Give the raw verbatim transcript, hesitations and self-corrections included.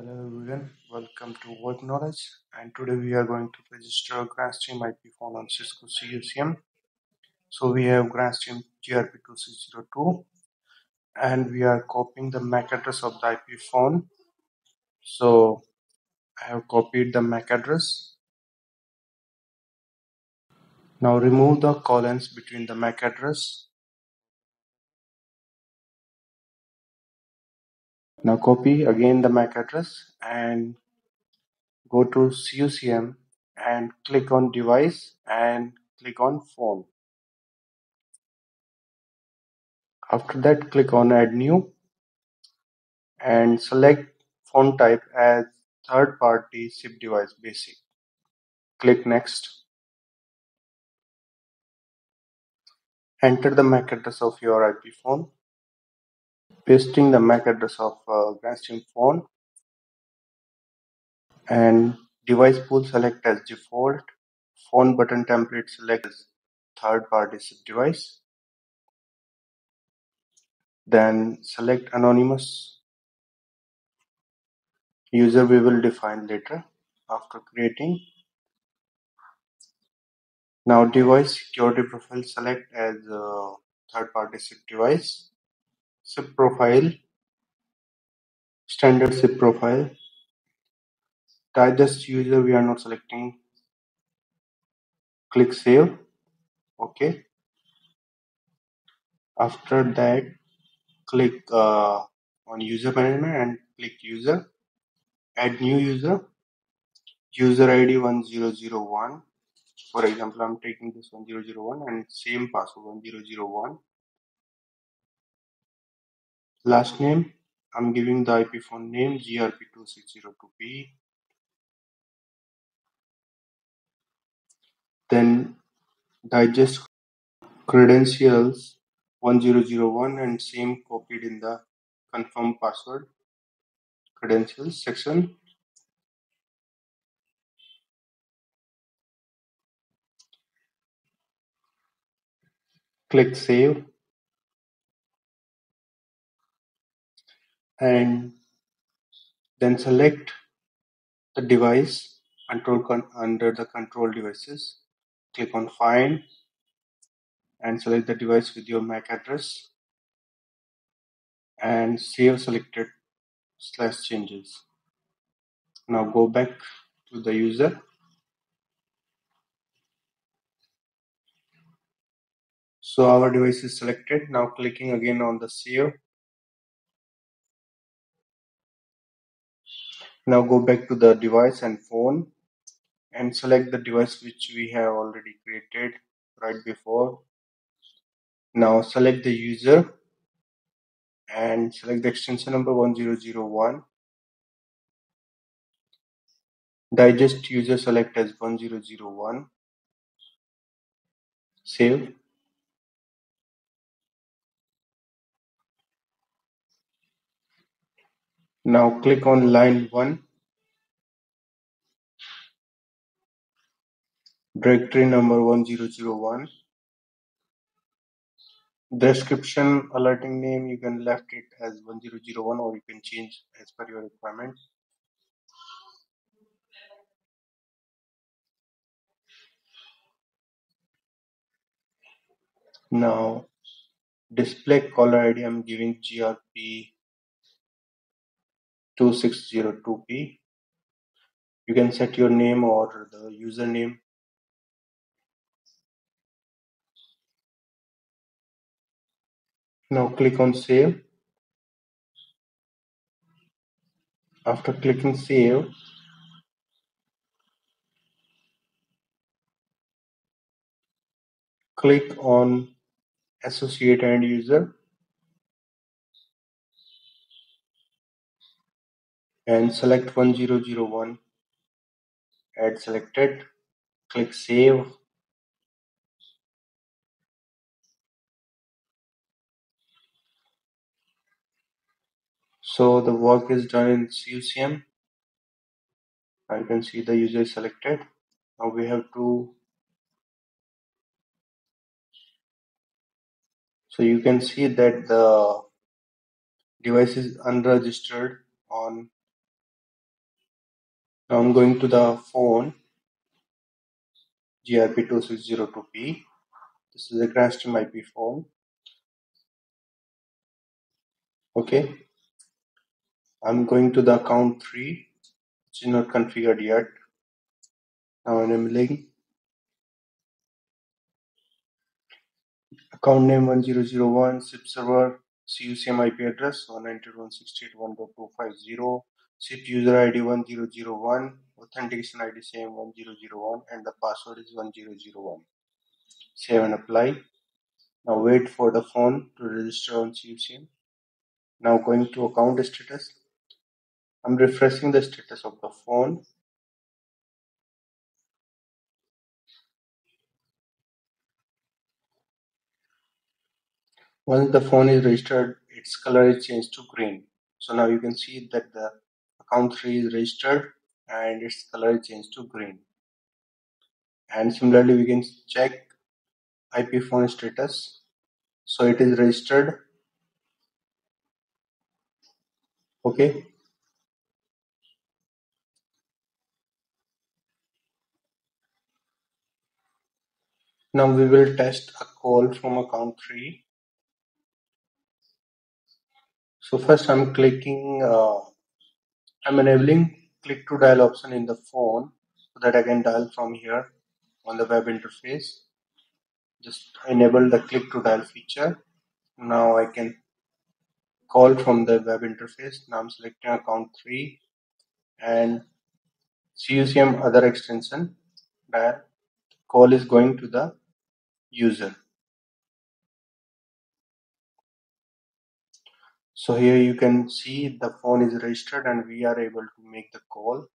Hello everyone, welcome to VoIP Knowledge, and today we are going to register Grandstream I P phone on Cisco C U C M. So we have Grandstream G R P two six zero two and we are copying the M A C address of the I P phone. So I have copied the M A C address. Now remove the colons between the M A C address. Now copy again the M A C address and go to C U C M and click on device and click on phone. After that, click on add new and select phone type as third party S I P device basic. Click next. Enter the M A C address of your I P phone. Pasting the M A C address of uh, Grandstream phone and device pool select as default, phone button template select as third party S I P device, then select anonymous, user we will define later after creating. Now device security profile select as uh, third party S I P device. S I P profile, standard S I P profile, digest user we are not selecting, click save, ok. After that, click uh, on user management and click user, add new user, user I D one zero zero one, for example I am taking this one zero zero one and same password one zero zero one. Last name, I'm giving the I P phone name G R P two six zero two P. Then digest credentials one zero zero one and same copied in the confirm password credentials section. Click save. And then select the device control con under the control devices, click on find and select the device with your M A C address and save selected slash changes. Now go back to the user, so our device is selected. Now clicking again on the save. Now go back to the device and phone and select the device which we have already created right before. Now select the user and select the extension number one zero zero one. Digest user select as one zero zero one. Save. Now click on line one, directory number one zero zero one, description alerting name you can left it as one zero zero one or you can change as per your requirement. Now display caller I D I'm giving G R P two six zero two P. You can set your name or the username. Now click on save. After clicking save, click on associate end user and select one zero zero one, add selected, click save. So the work is done in C U C M. I can see the user is selected. Now we have to, so you can see that the device is unregistered on Now I'm going to the phone G R P two six zero two P. This is a Grandstream I P phone. Okay, I'm going to the count three, which is not configured yet. Now enabling account name one zero zero one, S I P server, C U C M I P address one ninety-two dot one sixty-eight dot one dot two fifty, S I P user I D one zero zero one, authentication I D same one zero zero one, and the password is one zero zero one. Save and apply. Now wait for the phone to register on C U C M. Now going to account status. I'm refreshing the status of the phone. Once the phone is registered, its color is changed to green. So now you can see that the account three is registered and its color is changed to green. And similarly, we can check I P phone status. So it is registered. Okay. Now we will test a call from account three. So first I'm clicking, uh, I'm enabling click to dial option in the phone so that I can dial from here on the web interface. Just enable the click to dial feature. Now I can call from the web interface. Now I'm selecting account three and C U C M other extension. Dial. Call is going to the user. So here you can see the phone is registered and we are able to make the call.